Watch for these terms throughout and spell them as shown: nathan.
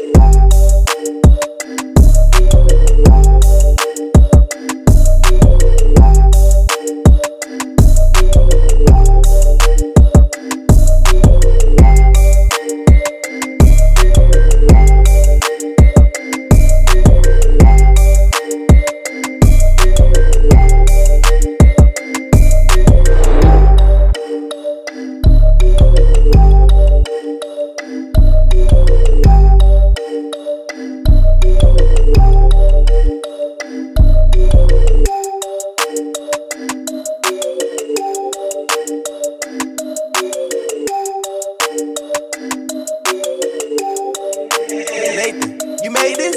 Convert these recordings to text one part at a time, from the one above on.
Nathan, you made this?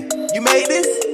Nathan, you made this?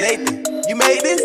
Nathan, you made this?